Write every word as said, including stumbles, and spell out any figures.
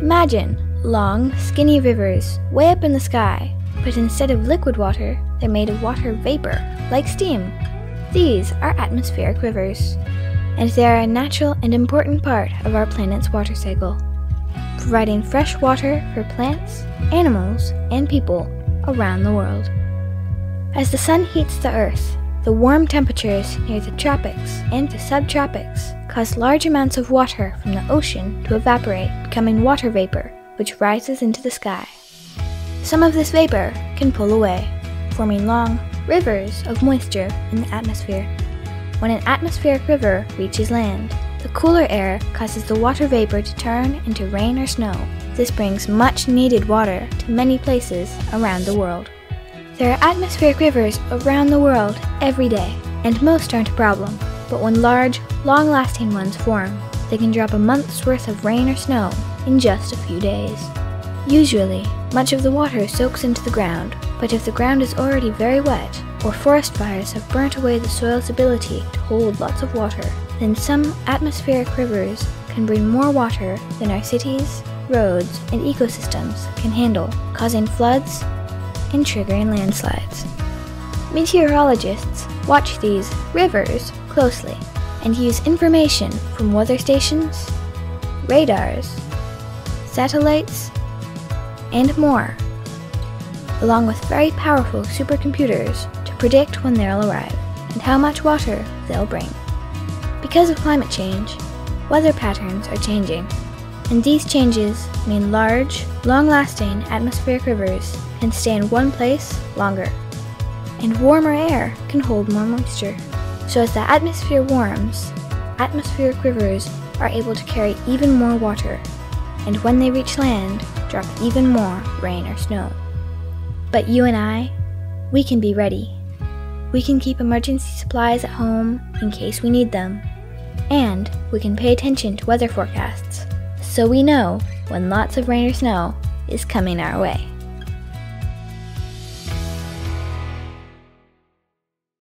Imagine long, skinny rivers way up in the sky, but instead of liquid water, they're made of water vapor, like steam. These are atmospheric rivers, and they are a natural and important part of our planet's water cycle, providing fresh water for plants, animals, and people around the world. As the sun heats the Earth, the warm temperatures near the tropics and the subtropics cause large amounts of water from the ocean to evaporate, becoming water vapor, which rises into the sky. Some of this vapor can pull away, forming long rivers of moisture in the atmosphere. When an atmospheric river reaches land, the cooler air causes the water vapor to turn into rain or snow. This brings much-needed water to many places around the world. There are atmospheric rivers around the world every day, and most aren't a problem. But when large, long-lasting ones form, they can drop a month's worth of rain or snow in just a few days. Usually, much of the water soaks into the ground, but if the ground is already very wet, or forest fires have burnt away the soil's ability to hold lots of water, then some atmospheric rivers can bring more water than our cities, roads, and ecosystems can handle, causing floods and triggering landslides. Meteorologists watch these rivers closely and use information from weather stations, radars, satellites, and more, along with very powerful supercomputers to predict when they'll arrive and how much water they'll bring. Because of climate change, weather patterns are changing, and these changes mean large, long-lasting atmospheric rivers can stay in one place longer, and warmer air can hold more moisture. So as the atmosphere warms, atmospheric rivers are able to carry even more water, and when they reach land, drop even more rain or snow. But you and I, we can be ready. We can keep emergency supplies at home in case we need them, and we can pay attention to weather forecasts so we know when lots of rain or snow is coming our way.